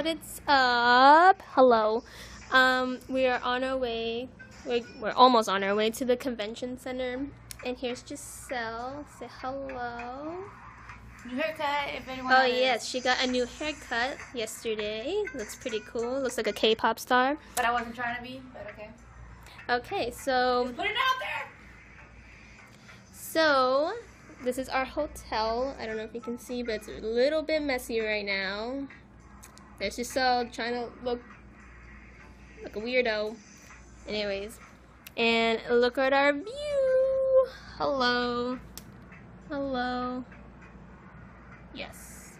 what it's up? Hello. We are on our way. We're almost on our way to the convention center. And here's Giselle. Say hello. New haircut, if anyone knows. Yes, she got a new haircut yesterday. Looks pretty cool. Looks like a K-pop star. But I wasn't trying to be, but okay. Okay, so... just put it out there! So, this is our hotel. I don't know if you can see, but it's a little bit messy right now. There's Giselle trying to look like a weirdo. Anyways, and look at our view! Hello. Hello. Yes.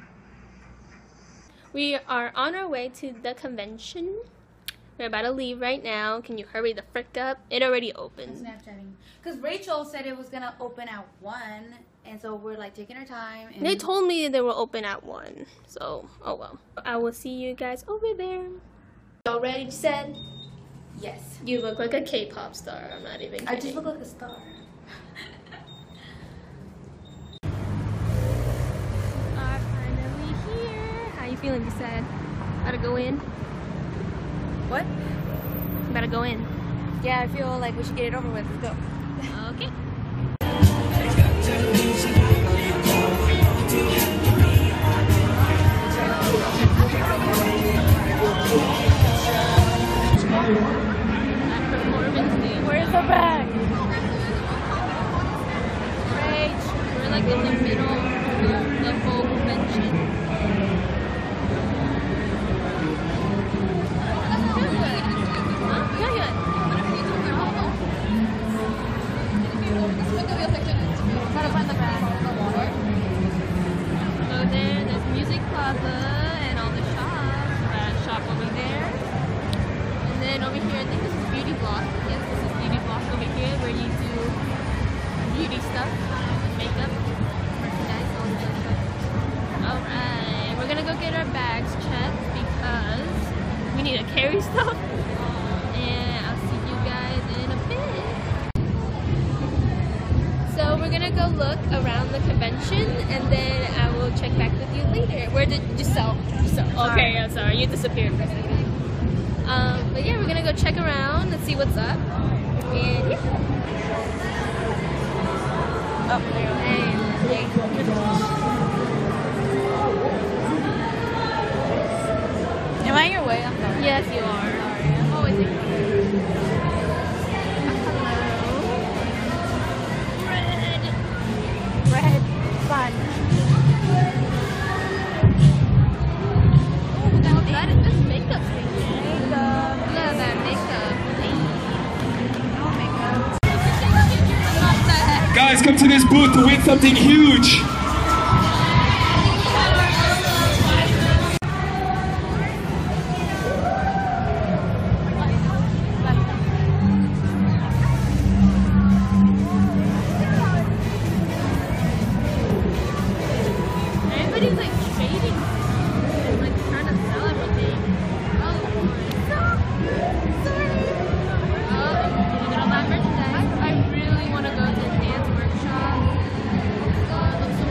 We are on our way to the convention. We're about to leave right now. Can you hurry the frick up? It already opened. I'm Snapchatting. Because Rachel said it was going to open at 1. And so we're like taking our time. And they told me they were open at 1. So, oh well. I will see you guys over there. Y'all ready, Giselle? Yes. You look like a K-pop star. I'm not even kidding. I just look like a star. Feeling you said about to go in. What? About to go in. Yeah, I feel like we should get it over with. Let's go. Okay. Where's the bag? Rage. We're like in the middle of the full convention. And then I will check back with you later. Where did Giselle? Okay, I'm sorry. You disappeared for a second. But yeah, we're gonna go check around and see what's up. And yeah. Oh, there you go. Hey. Am I your way? I'm sorry. Yes, you are. Sorry. I'm always your way. Fun. Oh, that is this makeup thing. Makeup. Yeah, that makeup thing. Oh my god. Guys, come to this booth to win something huge. I really want to go to the dance workshop. Oh, it looks so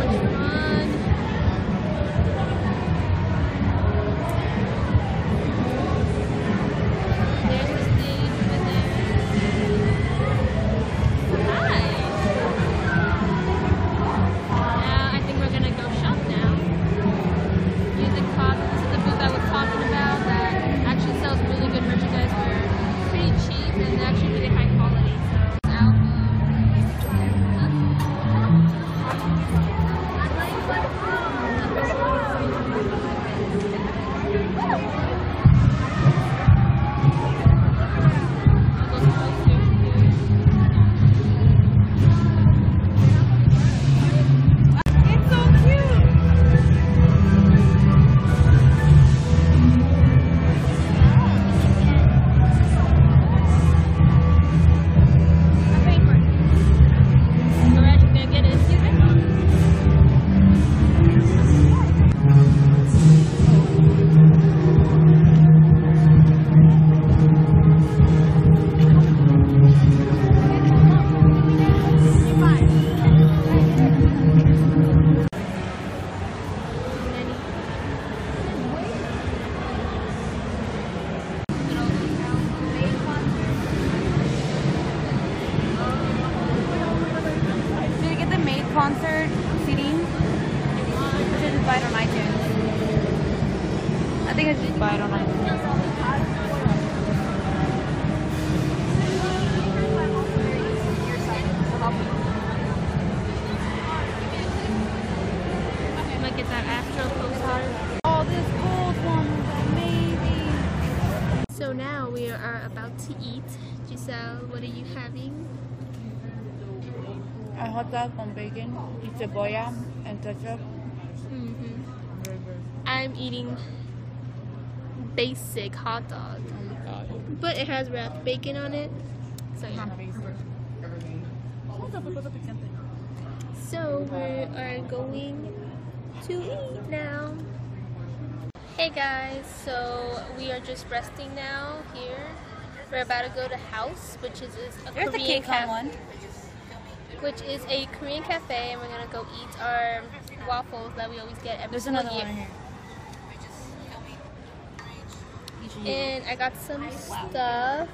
to eat. Giselle, what are you having? A hot dog on bacon, it's a boya and ketchup. I'm eating basic hot dog, but it has wrapped bacon on it. So yeah. So we are going to eat now. Hey guys, so we are just resting now here. We're about to go to Haus, which is a Korean cafe. Which is a Korean cafe, and we're gonna go eat our waffles that we always get every single year. There's another one in here. And I got some stuff,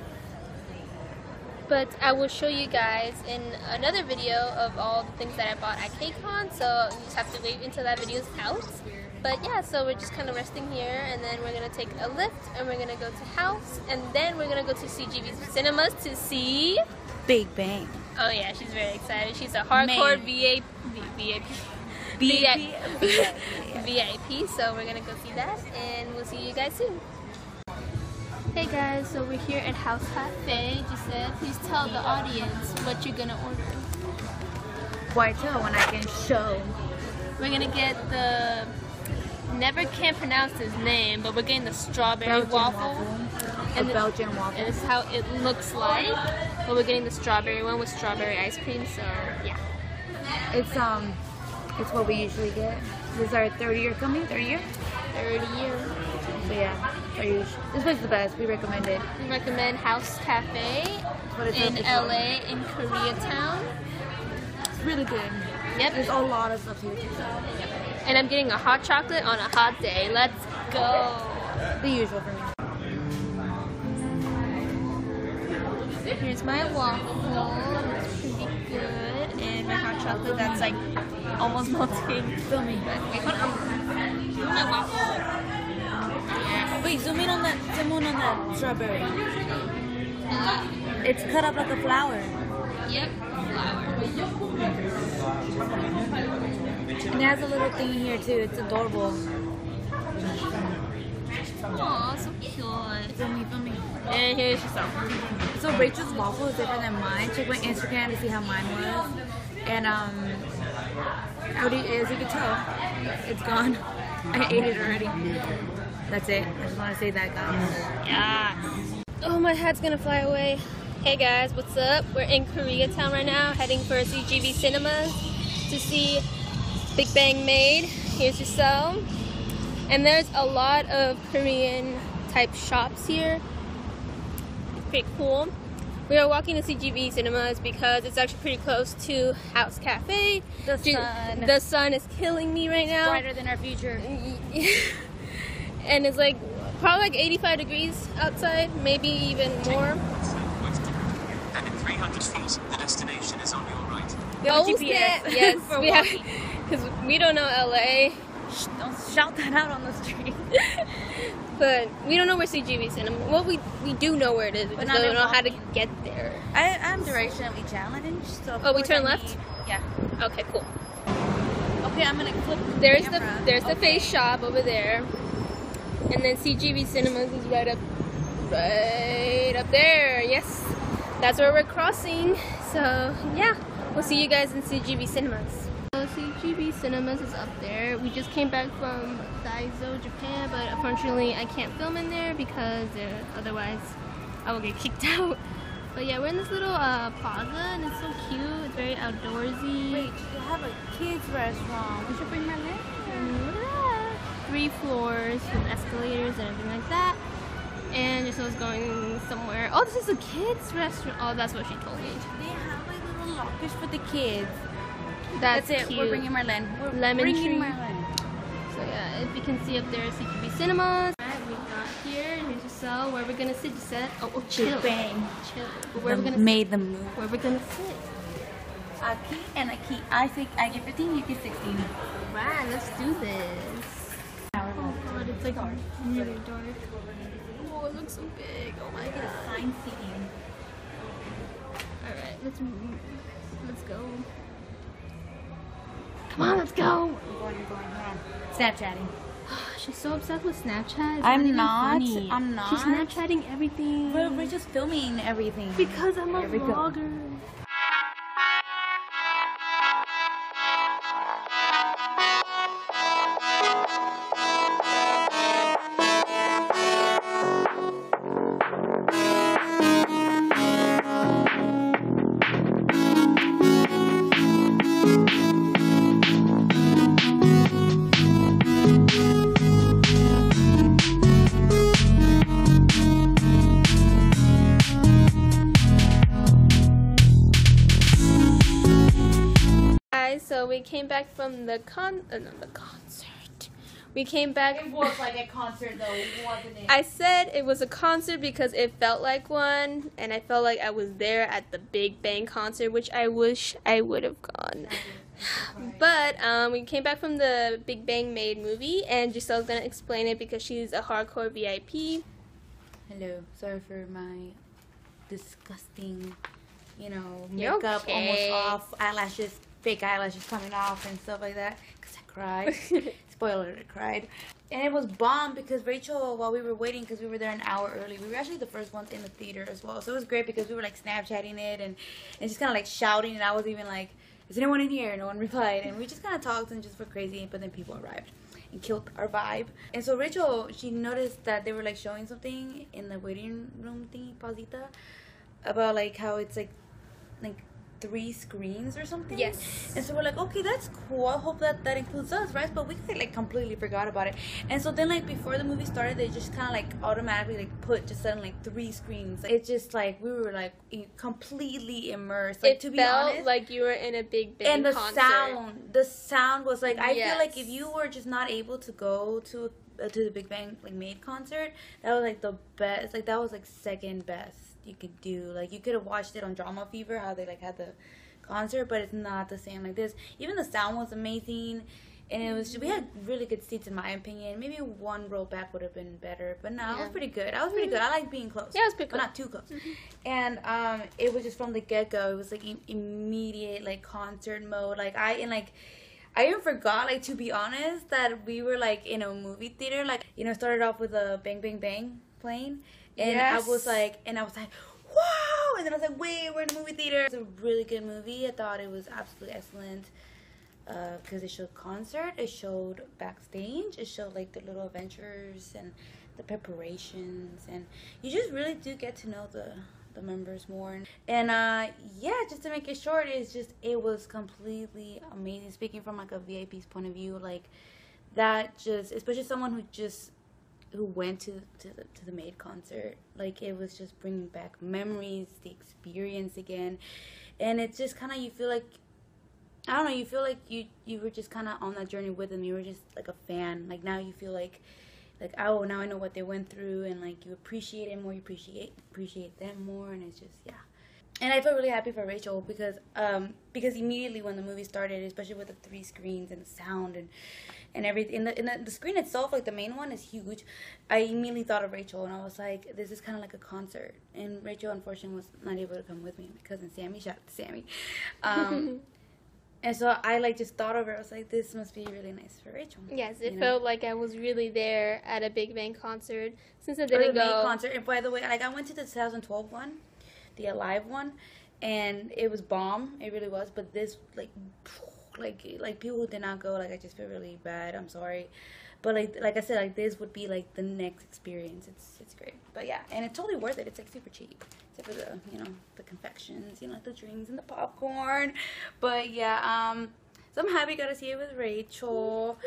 but I will show you guys in another video of all the things that I bought at KCON, so you just have to wait until that video's out. But yeah, so we're just kind of resting here, and then we're gonna take a lift, and we're gonna go to Haus, and then we're gonna go to CGV Cinemas to see Big Bang. Oh yeah, she's very excited. She's a hardcore VIP, so we're gonna go see that, and we'll see you guys soon. Hey guys, so we're here at Haus Cafe. Giselle, please tell the audience what you're gonna order. Why tell when I can show? We're gonna get the, never can't pronounce his name, but we're getting the strawberry Belgian waffle. And this is how it looks like. But we're getting the strawberry one with strawberry ice cream, so yeah. It's what we usually get. This is our third year coming, So yeah, this place is the best. We recommend it. We recommend Haus Cafe in LA, in Koreatown. It's really good. Yep. There's a lot of stuff here. Yep. And I'm getting a hot chocolate on a hot day. Let's go. The usual for me. Here's my waffle. It's pretty good. And my hot chocolate that's like almost melting. Film me. Wait, hold on. My waffle. Wait, zoom in on that strawberry. It's cut up like a flower. Yep, flower. And it has a little thing in here too. It's adorable. Aw, so cute. Filmy. And here's yourself. So Rachel's waffle is different than mine. Check my Instagram to see how mine was. And as you can tell, it's gone. I ate it already. That's it. I just want to say that, guys. Yeah. Oh, my hat's gonna fly away. Hey guys, what's up? We're in Koreatown right now, heading for CGV Cinemas to see Big Bang Made. Here's Giselle. And there's a lot of Korean type shops here. Pretty cool. We are walking to CGV Cinemas because it's actually pretty close to Haus Cafe. The sun is killing me right now. It's brighter than our future. And it's like probably like 85 degrees outside, maybe even more. And in 300 feet, the destination is on your right. Yes, because we don't know LA. Don't shout that out on the street. But we don't know where CGV Cinema. Well, we do know where it is, but we don't know how to get there. I'm directionally challenged. So we turn left. Yeah. Okay, cool. Okay, I'm gonna flip. There's the face shop over there. And then CGV Cinemas is right up there. Yes, that's where we're crossing. So yeah, we'll see you guys in CGV Cinemas. So CGV Cinemas is up there. We just came back from Daiso, Japan, but unfortunately I can't film in there because otherwise I will get kicked out. But yeah, we're in this little plaza, and it's so cute. It's very outdoorsy. Wait, you have a kids restaurant. We should bring my name. 3 floors with escalators and everything like that, and just was going somewhere. Oh, this is a kids restaurant. Oh, that's what she told me. They have like little lockers for the kids. That's it. We're bringing Marlene. So yeah, if you can see up there, CGV Cinemas. Alright, we got here. Here's Giselle. Where we're gonna sit, Giselle? Oh, chill. Bang. Chill. Where we're gonna made them move. Where we're gonna sit? Aki and Aki. I get 15. You get 16. Alright, let's do this. It's like dark. Really dark. Oh, it looks so big. Oh my god. Fine seating. Alright, let's move. Let's go. Come on, let's go. Snapchatting. She's so obsessed with Snapchat. I'm not. She's Snapchatting everything. We're just filming everything. Because I'm a vlogger. We came back from the concert. We came back. It was like a concert though, wasn't it? I said it was a concert because it felt like one, and I felt like I was there at the Big Bang concert, which I wish I would have gone. But we came back from the Big Bang Made movie, and Giselle's gonna explain it because she's a hardcore VIP. Hello. Sorry for my disgusting, you know, makeup almost off, eyelashes. Fake eyelashes coming off and stuff like that because I cried. Spoiler, I cried. And it was bomb because Rachel, while we were waiting, because we were there an hour early, we were actually the first ones in the theater as well. So it was great because we were like Snapchatting it and just kind of like shouting. And I was even like, is anyone in here? No one replied. And we just kind of talked and just were crazy. But then people arrived and killed our vibe. And so Rachel, she noticed that they were like showing something in the waiting room thingy, pausita, about like how it's like 3 screens or something. Yes. And so we're like, okay, that's cool. I hope that includes us, right? But we like completely forgot about it. And so then like before the movie started, they just kind of like automatically like put just suddenly like 3 screens. It's just like we were like completely immersed. Like, to be honest, like you were in a Big Bang concert. And the sound was like, I feel like if you were just not able to go to the Big Bang Made concert, that was like the best. Like that was like second best you could do. Like you could have watched it on Drama Fever, how they like had the concert, but it's not the same like this. Even the sound was amazing, and it was just, we had really good seats in my opinion. Maybe one row back would have been better, but no, it was pretty good. I was pretty good. I like being close. Yeah, it was pretty good, but not too close. And it was just from the get go. It was like immediate like concert mode. Like I even forgot, like, to be honest, that we were like in a movie theater. Like, you know, started off with a bang bang bang playing, and I was like, wow! And then I was like, wait, we're in a movie theater. It's a really good movie. I thought it was absolutely excellent because it showed concert, it showed backstage, it showed like the little adventures and the preparations, and you just really do get to know the members more. And yeah, just to make it short, it was completely amazing. Speaking from like a VIP's point of view, like that just, especially someone who went to the Made concert, like it was just bringing back memories, the experience again. And it's just kind of, you feel like, I don't know, you feel like you were just kind of on that journey with them. You were just like a fan. Like now you feel like, oh, now I know what they went through, and like you appreciate it more, you appreciate them more. And it's just, yeah. And I felt really happy for Rachel because immediately when the movie started, especially with the 3 screens and the sound and everything, and the screen itself, like the main one is huge, I immediately thought of Rachel, and I was like, this is kind of like a concert. And Rachel unfortunately was not able to come with me, my cousin Sammy, shout out to Sammy. And so I like just thought over it. I was like, this must be really nice for Rachel. Yes, it felt like I was really there at a Big Bang concert since I didn't go. Concert. And by the way, like I went to the 2012 one, the Alive one, and it was bomb. It really was. But this like people who did not go, like I just feel really bad. I'm sorry, but like I said, like this would be like the next experience. It's great. But yeah, and it's totally worth it. It's like super cheap. Except for the, you know, the confections, you know, the drinks and the popcorn. But yeah, so I'm happy I got to see it with Rachel.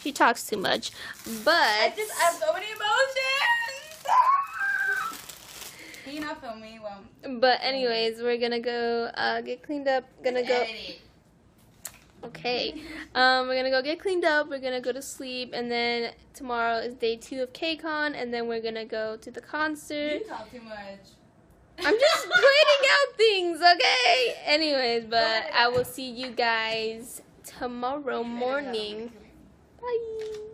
She talks too much, but I have so many emotions. Can you not film me? Well, but anyways, we're gonna go get cleaned up. Gonna go. Okay, we're gonna go get cleaned up. We're gonna go to sleep, and then tomorrow is day 2 of KCON, and then we're gonna go to the concert. You talk too much. I'm just planning out things, okay? Anyways, but I will see you guys tomorrow morning. Bye.